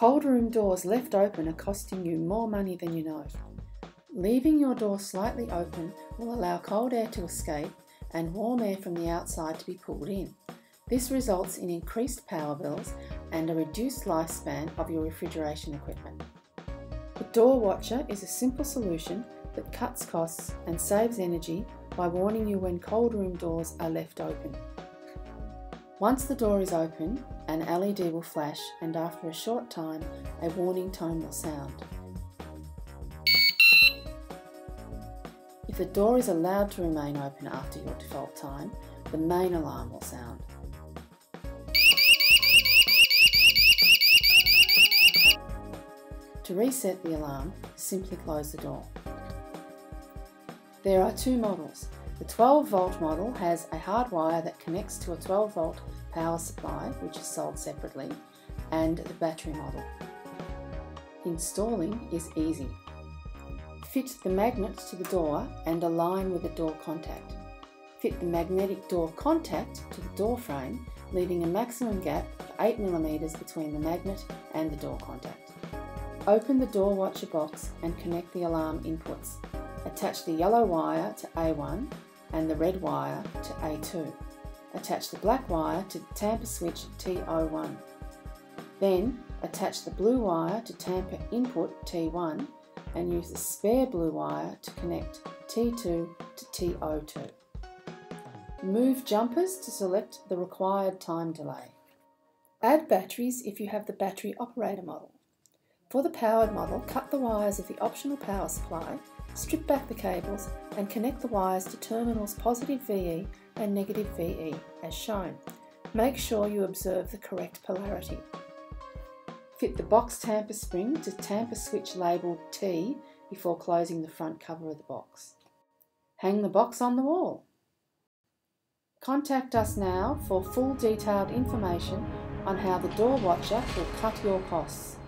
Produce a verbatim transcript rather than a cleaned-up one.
Cold room doors left open are costing you more money than you know. Leaving your door slightly open will allow cold air to escape and warm air from the outside to be pulled in. This results in increased power bills and a reduced lifespan of your refrigeration equipment. The DoorWatcher is a simple solution that cuts costs and saves energy by warning you when cold room doors are left open. Once the door is open, an L E D will flash, and after a short time, a warning tone will sound. If the door is allowed to remain open after your default time, the main alarm will sound. To reset the alarm, simply close the door. There are two models. The twelve volt model has a hard wire that connects to a twelve volt power supply, which is sold separately, and the battery model. Installing is easy. Fit the magnet to the door and align with the door contact. Fit the magnetic door contact to the door frame, leaving a maximum gap of eight millimeters between the magnet and the door contact. Open the DoorWatcher box and connect the alarm inputs. Attach the yellow wire to A one and the red wire to A two. Attach the black wire to the tamper switch T zero one. Then attach the blue wire to tamper input T one and use the spare blue wire to connect T two to T zero two. Move jumpers to select the required time delay. Add batteries if you have the battery operator model. For the powered model, cut the wires of the optional power supply, strip back the cables and connect the wires to terminals positive V E and negative V E as shown. Make sure you observe the correct polarity. Fit the box tamper spring to tamper switch labelled T before closing the front cover of the box. Hang the box on the wall. Contact us now for full detailed information on how the DoorWatcher will cut your costs.